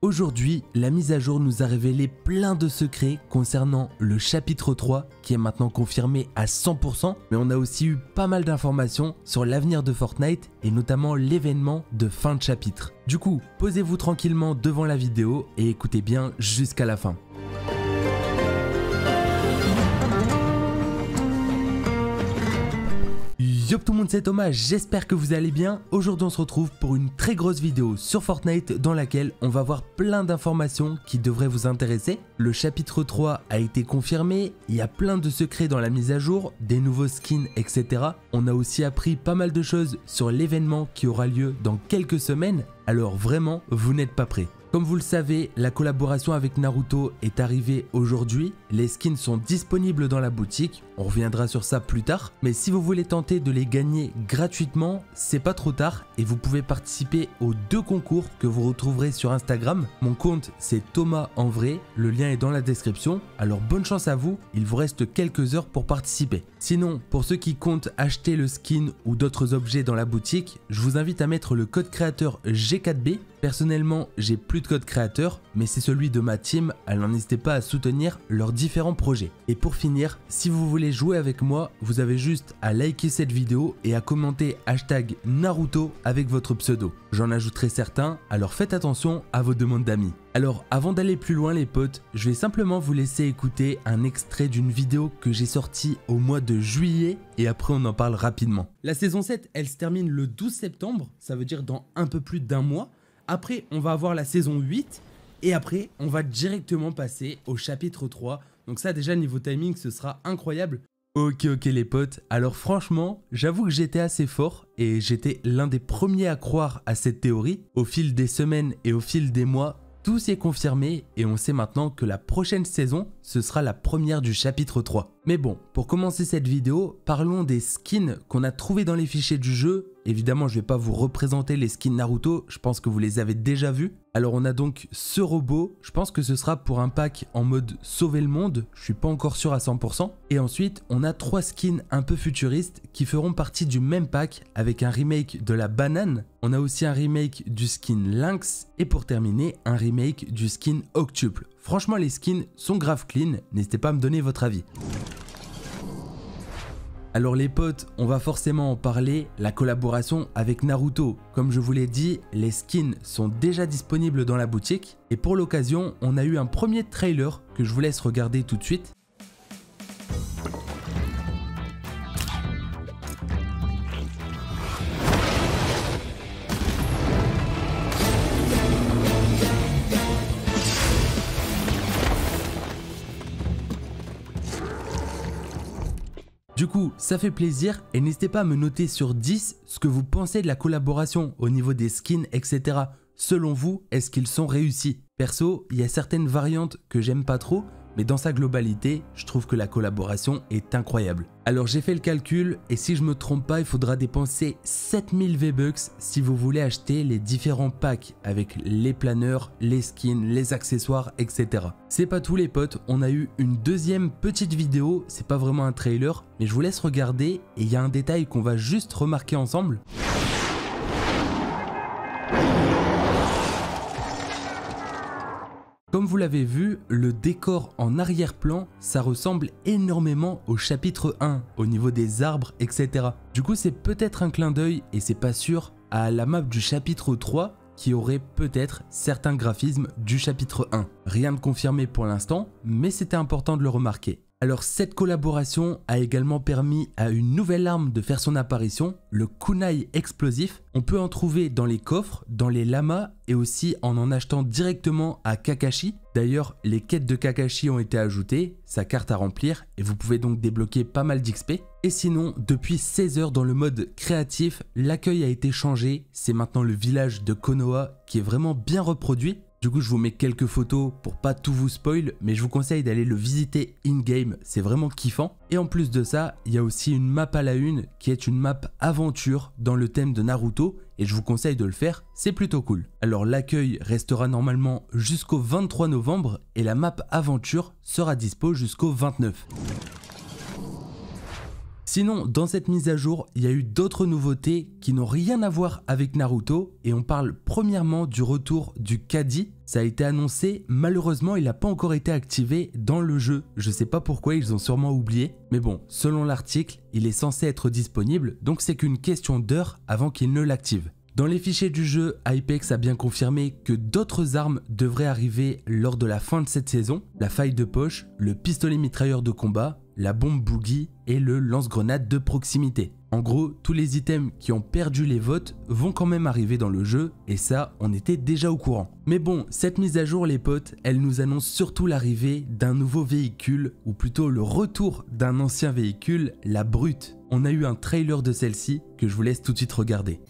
Aujourd'hui, la mise à jour nous a révélé plein de secrets concernant le chapitre 3 qui est maintenant confirmé à 100%, mais on a aussi eu pas mal d'informations sur l'avenir de Fortnite et notamment l'événement de fin de chapitre. Du coup, posez-vous tranquillement devant la vidéo et écoutez bien jusqu'à la fin. Yop tout le monde, c'est Thomas, j'espère que vous allez bien. Aujourd'hui on se retrouve pour une très grosse vidéo sur Fortnite dans laquelle on va voir plein d'informations qui devraient vous intéresser. Le chapitre 3 a été confirmé, il y a plein de secrets dans la mise à jour, des nouveaux skins, etc. On a aussi appris pas mal de choses sur l'événement qui aura lieu dans quelques semaines, alors vraiment vous n'êtes pas prêts. Comme vous le savez, la collaboration avec Naruto est arrivée aujourd'hui, les skins sont disponibles dans la boutique, on reviendra sur ça plus tard, mais si vous voulez tenter de les gagner gratuitement, c'est pas trop tard et vous pouvez participer aux deux concours que vous retrouverez sur Instagram. Mon compte c'est ThomasEnVrai, le lien est dans la description, alors bonne chance à vous, il vous reste quelques heures pour participer. Sinon, pour ceux qui comptent acheter le skin ou d'autres objets dans la boutique, je vous invite à mettre le code créateur G4B, personnellement j'ai plus de code créateur, mais c'est celui de ma team, alors n'hésitez pas à soutenir leurs différents projets. Et pour finir, si vous voulez jouer avec moi, vous avez juste à liker cette vidéo et à commenter hashtag Naruto avec votre pseudo. J'en ajouterai certains, alors faites attention à vos demandes d'amis. Alors avant d'aller plus loin les potes, je vais simplement vous laisser écouter un extrait d'une vidéo que j'ai sortie au mois de juillet et après on en parle rapidement. La saison 7, elle se termine le 12 septembre, ça veut dire dans un peu plus d'un mois. Après, on va avoir la saison 8 et après, on va directement passer au chapitre 3. Donc ça, déjà, niveau timing, ce sera incroyable. Ok les potes, alors franchement, j'avoue que j'étais assez fort et j'étais l'un des premiers à croire à cette théorie. Au fil des semaines et au fil des mois, tout s'est confirmé et on sait maintenant que la prochaine saison, ce sera la première du chapitre 3. Mais bon, pour commencer cette vidéo, parlons des skins qu'on a trouvés dans les fichiers du jeu. Évidemment, je ne vais pas vous représenter les skins Naruto, je pense que vous les avez déjà vus. Alors on a donc ce robot, je pense que ce sera pour un pack en mode sauver le monde, je suis pas encore sûr à 100%. Et ensuite, on a trois skins un peu futuristes qui feront partie du même pack avec un remake de la banane. On a aussi un remake du skin Lynx et pour terminer, un remake du skin Octuple. Franchement, les skins sont grave clean, n'hésitez pas à me donner votre avis. Alors les potes, on va forcément en parler, la collaboration avec Naruto. Comme je vous l'ai dit, les skins sont déjà disponibles dans la boutique. Et pour l'occasion, on a eu un premier trailer que je vous laisse regarder tout de suite. Du coup, ça fait plaisir et n'hésitez pas à me noter sur 10 ce que vous pensez de la collaboration au niveau des skins, etc. Selon vous, est-ce qu'ils sont réussis? Perso, il y a certaines variantes que j'aime pas trop, mais dans sa globalité, je trouve que la collaboration est incroyable. Alors j'ai fait le calcul et si je me trompe pas, il faudra dépenser 7000 V-Bucks si vous voulez acheter les différents packs avec les planeurs, les skins, les accessoires, etc. C'est pas tout les potes, on a eu une deuxième petite vidéo, c'est pas vraiment un trailer, mais je vous laisse regarder et il y a un détail qu'on va juste remarquer ensemble. Comme vous l'avez vu, le décor en arrière-plan, ça ressemble énormément au chapitre 1, au niveau des arbres, etc. Du coup, c'est peut-être un clin d'œil, et c'est pas sûr, à la map du chapitre 3, qui aurait peut-être certains graphismes du chapitre 1. Rien de confirmé pour l'instant, mais c'était important de le remarquer. Alors cette collaboration a également permis à une nouvelle arme de faire son apparition, le kunai explosif. On peut en trouver dans les coffres, dans les lamas et aussi en achetant directement à Kakashi. D'ailleurs, les quêtes de Kakashi ont été ajoutées, sa carte à remplir et vous pouvez donc débloquer pas mal d'XP. Et sinon, depuis 16 heures dans le mode créatif, l'accueil a été changé. C'est maintenant le village de Konoha qui est vraiment bien reproduit. Du coup, je vous mets quelques photos pour pas tout vous spoil, mais je vous conseille d'aller le visiter in-game, c'est vraiment kiffant. Et en plus de ça, il y a aussi une map à la une qui est une map aventure dans le thème de Naruto et je vous conseille de le faire, c'est plutôt cool. Alors l'accueil restera normalement jusqu'au 23 novembre et la map aventure sera dispo jusqu'au 29. Sinon, dans cette mise à jour, il y a eu d'autres nouveautés qui n'ont rien à voir avec Naruto et on parle premièrement du retour du Kadi. Ça a été annoncé, malheureusement il n'a pas encore été activé dans le jeu. Je sais pas pourquoi, ils ont sûrement oublié. Mais bon, selon l'article, il est censé être disponible, donc c'est qu'une question d'heure avant qu'il ne l'active. Dans les fichiers du jeu, Apex a bien confirmé que d'autres armes devraient arriver lors de la fin de cette saison. La faille de poche, le pistolet mitrailleur de combat, la bombe boogie et le lance-grenade de proximité. En gros, tous les items qui ont perdu les votes vont quand même arriver dans le jeu et ça, on était déjà au courant. Mais bon, cette mise à jour les potes, elle nous annonce surtout l'arrivée d'un nouveau véhicule ou plutôt le retour d'un ancien véhicule, la Brute. On a eu un trailer de celle-ci que je vous laisse tout de suite regarder.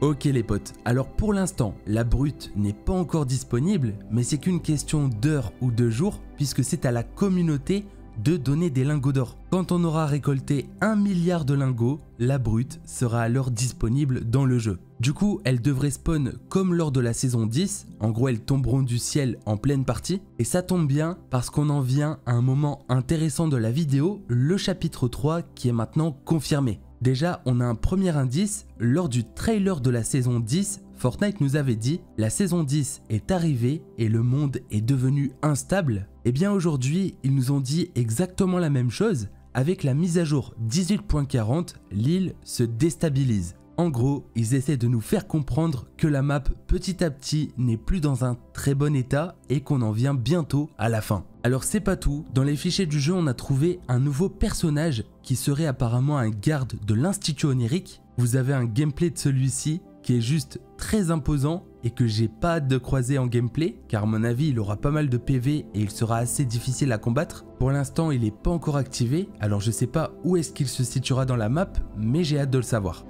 Ok les potes, alors pour l'instant, la Brute n'est pas encore disponible, mais c'est qu'une question d'heure ou de jours, puisque c'est à la communauté de donner des lingots d'or. Quand on aura récolté 1 milliard de lingots, la Brute sera alors disponible dans le jeu. Du coup, elle devrait spawn comme lors de la saison 10, en gros elles tomberont du ciel en pleine partie, et ça tombe bien parce qu'on en vient à un moment intéressant de la vidéo, le chapitre 3 qui est maintenant confirmé. Déjà, on a un premier indice, lors du trailer de la saison 10, Fortnite nous avait dit « La saison 10 est arrivée et le monde est devenu instable ». Eh bien aujourd'hui, ils nous ont dit exactement la même chose, avec la mise à jour 18.40, l'île se déstabilise. En gros, ils essaient de nous faire comprendre que la map petit à petit n'est plus dans un très bon état et qu'on en vient bientôt à la fin. Alors c'est pas tout, dans les fichiers du jeu on a trouvé un nouveau personnage qui serait apparemment un garde de l'Institut Onirique. Vous avez un gameplay de celui-ci qui est juste très imposant et que j'ai pas hâte de croiser en gameplay car à mon avis il aura pas mal de PV et il sera assez difficile à combattre. Pour l'instant il n'est pas encore activé, alors je sais pas où est-ce qu'il se situera dans la map mais j'ai hâte de le savoir.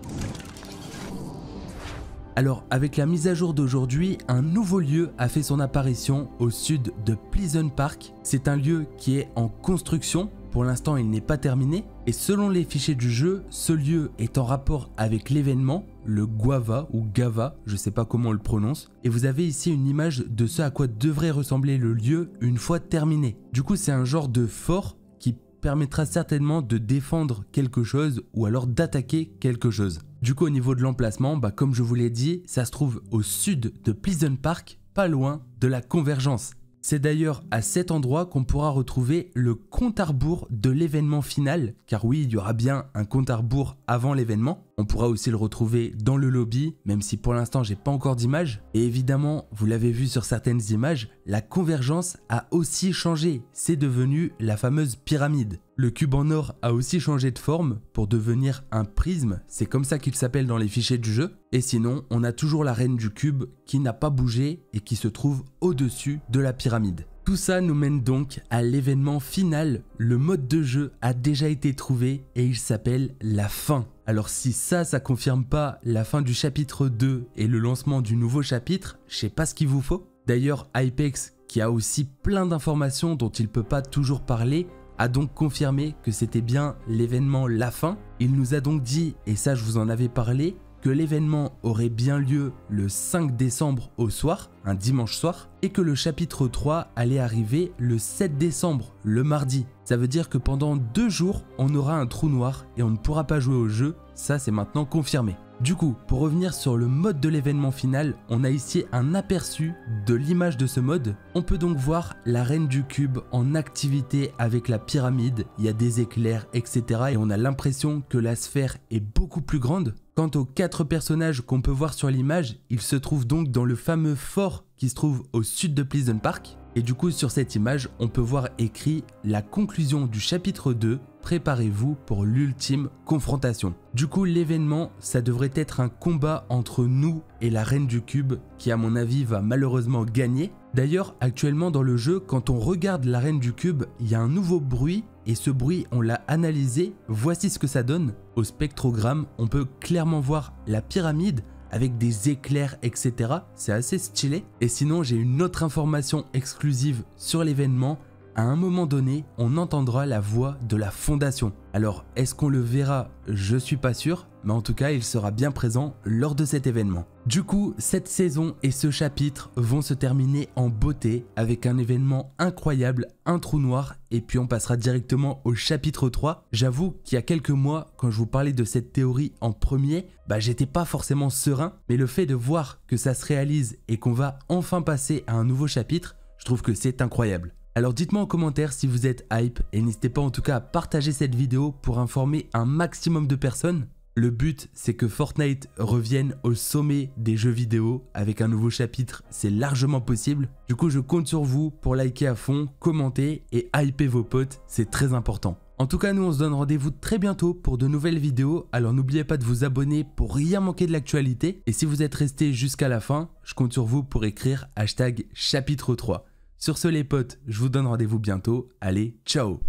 Alors avec la mise à jour d'aujourd'hui, un nouveau lieu a fait son apparition au sud de Pleasant Park. C'est un lieu qui est en construction, pour l'instant il n'est pas terminé. Et selon les fichiers du jeu, ce lieu est en rapport avec l'événement, le Guava ou Gava, je sais pas comment on le prononce. Et vous avez ici une image de ce à quoi devrait ressembler le lieu une fois terminé. Du coup c'est un genre de fort qui permettra certainement de défendre quelque chose ou alors d'attaquer quelque chose. Du coup au niveau de l'emplacement, comme je vous l'ai dit, ça se trouve au sud de Pleasant Park, pas loin de la Convergence. C'est d'ailleurs à cet endroit qu'on pourra retrouver le compte à rebours de l'événement final, car oui, il y aura bien un compte à rebours avant l'événement. On pourra aussi le retrouver dans le lobby, même si pour l'instant j'ai pas encore d'image. Et évidemment, vous l'avez vu sur certaines images, la Convergence a aussi changé, c'est devenu la fameuse pyramide. Le cube en or a aussi changé de forme pour devenir un prisme, c'est comme ça qu'il s'appelle dans les fichiers du jeu. Et sinon, on a toujours la reine du cube qui n'a pas bougé et qui se trouve au-dessus de la pyramide. Tout ça nous mène donc à l'événement final. Le mode de jeu a déjà été trouvé et il s'appelle la fin. Alors si ça confirme pas la fin du chapitre 2 et le lancement du nouveau chapitre, je sais pas ce qu'il vous faut. D'ailleurs, Apex, qui a aussi plein d'informations dont il peut pas toujours parler, a donc confirmé que c'était bien l'événement la fin. Il nous a donc dit, et ça je vous en avais parlé, que l'événement aurait bien lieu le 5 décembre au soir, un dimanche soir, et que le chapitre 3 allait arriver le 7 décembre, le mardi. Ça veut dire que pendant 2 jours, on aura un trou noir et on ne pourra pas jouer au jeu, ça c'est maintenant confirmé. Du coup, pour revenir sur le mode de l'événement final, on a ici un aperçu de l'image de ce mode. On peut donc voir la reine du cube en activité avec la pyramide, il y a des éclairs, etc. Et on a l'impression que la sphère est beaucoup plus grande. Quant aux 4 personnages qu'on peut voir sur l'image, ils se trouvent donc dans le fameux fort qui se trouve au sud de Pleasant Park. Et du coup, sur cette image, on peut voir écrit la conclusion du chapitre 2. Préparez-vous pour l'ultime confrontation. Du coup, l'événement, ça devrait être un combat entre nous et la reine du cube qui, à mon avis, va malheureusement gagner. D'ailleurs, actuellement dans le jeu, quand on regarde la reine du cube, il y a un nouveau bruit et ce bruit, on l'a analysé. Voici ce que ça donne. Au spectrogramme, on peut clairement voir la pyramide avec des éclairs, etc. C'est assez stylé. Et sinon, j'ai une autre information exclusive sur l'événement. À un moment donné, on entendra la voix de la Fondation. Alors, est-ce qu'on le verra? Je suis pas sûr, mais en tout cas, il sera bien présent lors de cet événement. Du coup, cette saison et ce chapitre vont se terminer en beauté avec un événement incroyable, un trou noir, et puis on passera directement au chapitre 3. J'avoue qu'il y a quelques mois, quand je vous parlais de cette théorie en premier, bah j'étais pas forcément serein, mais le fait de voir que ça se réalise et qu'on va enfin passer à un nouveau chapitre, je trouve que c'est incroyable. Alors dites-moi en commentaire si vous êtes hype et n'hésitez pas en tout cas à partager cette vidéo pour informer un maximum de personnes. Le but, c'est que Fortnite revienne au sommet des jeux vidéo avec un nouveau chapitre, c'est largement possible. Du coup, je compte sur vous pour liker à fond, commenter et hyper vos potes, c'est très important. En tout cas, nous on se donne rendez-vous très bientôt pour de nouvelles vidéos, alors n'oubliez pas de vous abonner pour rien manquer de l'actualité. Et si vous êtes resté jusqu'à la fin, je compte sur vous pour écrire #chapitre3. Sur ce les potes, je vous donne rendez-vous bientôt, allez, ciao!